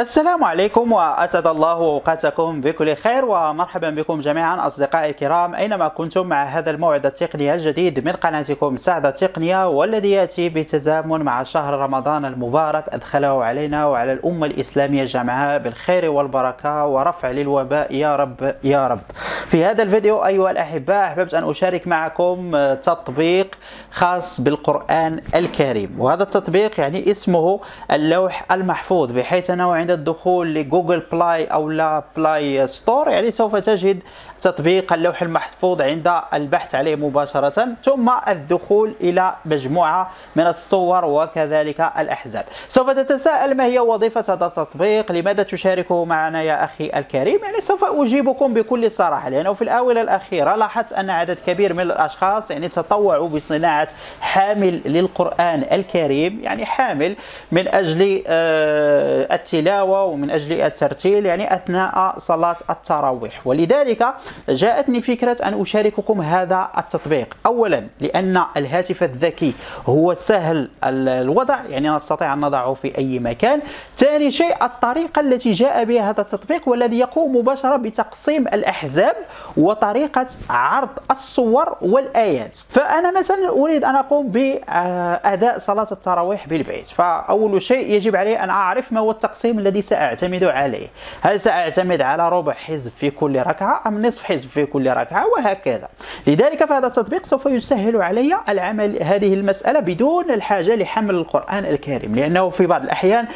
السلام عليكم وأسعد الله أوقاتكم بكل خير، ومرحبا بكم جميعا أصدقائي الكرام أينما كنتم مع هذا الموعد التقني الجديد من قناتكم سعد التقنية، والذي يأتي بتزامن مع شهر رمضان المبارك أدخله علينا وعلى الأمة الإسلامية جمعاء بالخير والبركة ورفع للوباء يا رب يا رب. في هذا الفيديو أيها الأحباء أحببت أن أشارك معكم تطبيق خاص بالقرآن الكريم، وهذا التطبيق يعني اسمه اللوح المحفوظ، بحيث أنه عند الدخول لجوجل بلاي أو لا بلاي ستور يعني سوف تجد تطبيق اللوح المحفوظ عند البحث عليه مباشرة، ثم الدخول إلى مجموعة من الصور وكذلك الأحزاب. سوف تتساءل ما هي وظيفة هذا التطبيق؟ لماذا تشاركه معنا يا أخي الكريم؟ يعني سوف أجيبكم بكل صراحة، لأنه في الآونة الأخيرة لاحظت أن عدد كبير من الأشخاص يعني تطوعوا بصناعة حامل للقرآن الكريم، يعني حامل من أجل التلاوة ومن أجل الترتيل يعني أثناء صلاة التراويح. ولذلك جاءتني فكرة أن أشارككم هذا التطبيق، أولا لأن الهاتف الذكي هو سهل الوضع، يعني نستطيع أن نضعه في أي مكان. ثاني شيء الطريقة التي جاء بها هذا التطبيق، والذي يقوم مباشرة بتقسيم الأحزاب وطريقة عرض الصور والآيات. فأنا مثلا أريد أن أقوم بأداء صلاة التراويح بالبيت، فأول شيء يجب علي أن أعرف ما هو التقسيم الذي سأعتمد عليه، هل سأعتمد على ربع حزب في كل ركعة أم نصف حزب في كل ركعة وهكذا. لذلك فهذا التطبيق سوف يسهل علي العمل هذه المسألة بدون الحاجة لحمل القرآن الكريم، لأنه في بعض الأحيان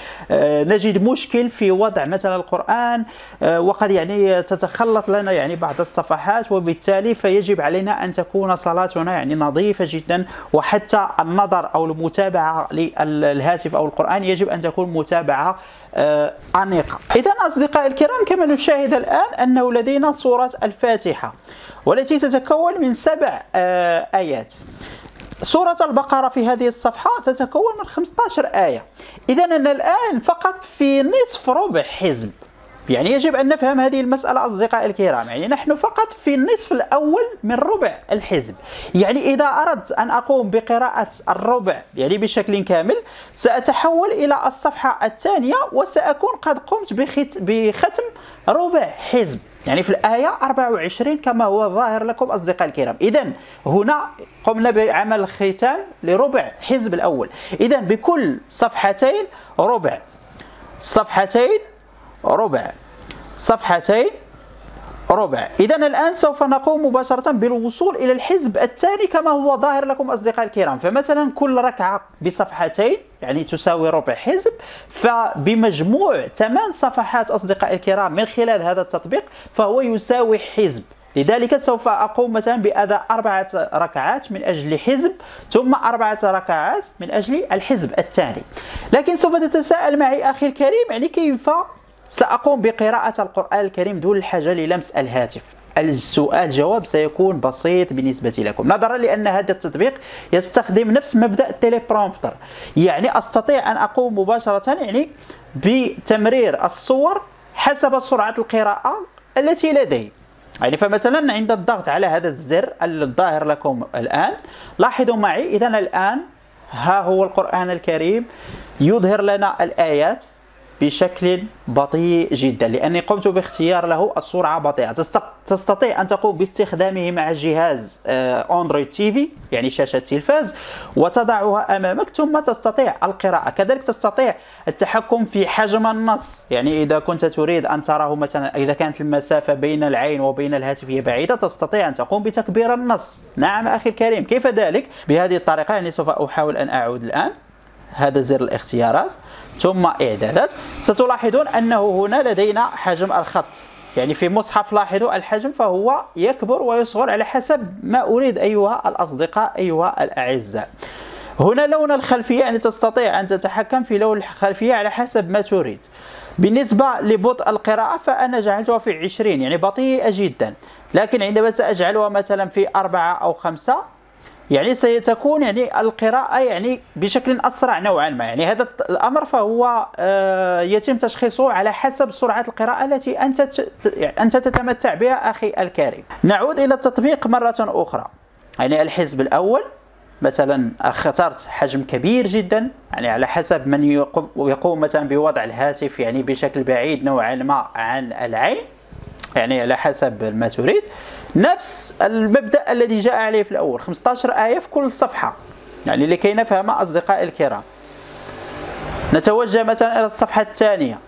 نجد مشكل في وضع مثلا القرآن، وقد يعني تتخلط لنا يعني بعض الصفحات، وبالتالي فيجب علينا أن تكون صلاتنا يعني نظيفة جدا، وحتى النظر أو المتابعة للهاتف أو القرآن يجب أن تكون متابعة أنيقة. إذا أصدقائي الكرام كما نشاهد الآن أنه لدينا سورة الفاتحة، والتي تتكون من 7 آيات. سورة البقرة في هذه الصفحة تتكون من 15 آية. إذا أنا الآن فقط في نصف ربع حزب، يعني يجب أن نفهم هذه المسألة أصدقائي الكرام، يعني نحن فقط في النصف الأول من ربع الحزب. يعني إذا أردت أن أقوم بقراءة الربع يعني بشكل كامل سأتحول إلى الصفحة الثانية، وسأكون قد قمت بختم ربع حزب يعني في الآية 24 كما هو ظاهر لكم أصدقائي الكرام. إذن هنا قمنا بعمل الختام لربع حزب الأول. إذن بكل صفحتين ربع، صفحتين ربع، صفحتين ربع. إذا الآن سوف نقوم مباشرة بالوصول إلى الحزب الثاني كما هو ظاهر لكم أصدقائي الكرام. فمثلا كل ركعة بصفحتين يعني تساوي ربع حزب، فبمجموع 8 صفحات أصدقائي الكرام من خلال هذا التطبيق فهو يساوي حزب. لذلك سوف أقوم مثلا بأداء 4 ركعات من أجل حزب، ثم 4 ركعات من أجل الحزب الثاني. لكن سوف تتساءل معي أخي الكريم، يعني كيف سأقوم بقراءة القرآن الكريم دون الحاجة للمس الهاتف؟ السؤال جواب سيكون بسيط بالنسبة لكم، نظرا لأن هذا التطبيق يستخدم نفس مبدأ التليبرومبتر، يعني أستطيع أن أقوم مباشرة يعني بتمرير الصور حسب سرعة القراءة التي لدي. يعني فمثلا عند الضغط على هذا الزر الظاهر لكم الآن لاحظوا معي، إذا الآن ها هو القرآن الكريم يظهر لنا الآيات بشكل بطيء جدا، لأني قمت باختيار له السرعة بطيئة. تستطيع أن تقوم باستخدامه مع جهاز أندرويد تيفي يعني شاشة التلفاز، وتضعها أمامك ثم تستطيع القراءة. كذلك تستطيع التحكم في حجم النص، يعني إذا كنت تريد أن تراه مثلا إذا كانت المسافة بين العين وبين الهاتف هي بعيدة تستطيع أن تقوم بتكبير النص. نعم أخي الكريم كيف ذلك؟ بهذه الطريقة يعني سوف أحاول أن أعود الآن، هذا زر الاختيارات ثم إعدادات. ستلاحظون أنه هنا لدينا حجم الخط، يعني في مصحف لاحظوا الحجم فهو يكبر ويصغر على حسب ما أريد أيها الأصدقاء أيها الأعزاء. هنا لون الخلفية، يعني تستطيع أن تتحكم في لون الخلفية على حسب ما تريد. بالنسبة لبطء القراءة فأنا جعلتها في 20 يعني بطيئة جدا، لكن عندما سأجعلها مثلا في 4 أو 5 يعني سيتكون يعني القراءة يعني بشكل أسرع نوعا ما. يعني هذا الأمر فهو يتم تشخيصه على حسب سرعة القراءة التي أنت تتمتع بها أخي الكريم. نعود إلى التطبيق مرة أخرى، يعني الحزب الأول مثلا اخترت حجم كبير جدا، يعني على حسب من يقوم مثلا بوضع الهاتف يعني بشكل بعيد نوعا ما عن العين، يعني على حسب ما تريد. نفس المبدأ الذي جاء عليه في الأول، 15 آية في كل صفحة، يعني لكي نفهمها أصدقائي الكرام. نتوجه مثلا إلى الصفحة الثانية.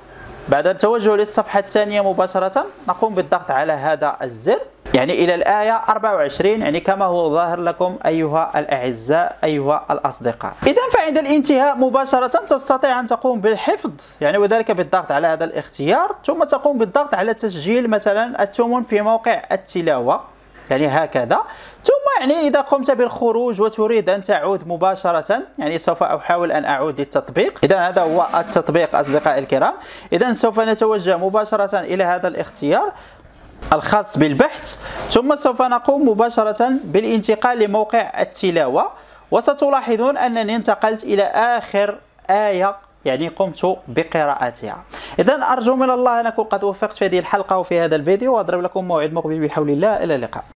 بعد التوجه للصفحة الثانية مباشرة نقوم بالضغط على هذا الزر، يعني إلى الآية 24، يعني كما هو ظاهر لكم أيها الأعزاء أيها الأصدقاء. إذا فعند الانتهاء مباشرة تستطيع أن تقوم بالحفظ، يعني وذلك بالضغط على هذا الاختيار، ثم تقوم بالضغط على تسجيل مثلا الثمن في موقع التلاوة، يعني هكذا. ثم يعني إذا قمت بالخروج وتريد أن تعود مباشرة، يعني سوف أحاول أن أعود للتطبيق. إذا هذا هو التطبيق أصدقائي الكرام. إذا سوف نتوجه مباشرة إلى هذا الاختيار الخاص بالبحث، ثم سوف نقوم مباشرة بالانتقال لموقع التلاوة، وستلاحظون أنني انتقلت إلى آخر آية يعني قمت بقراءتها. إذا أرجو من الله أن أكون قد وفقت في هذه الحلقة وفي هذا الفيديو، وأضرب لكم موعد مقبل بحول الله. إلى اللقاء.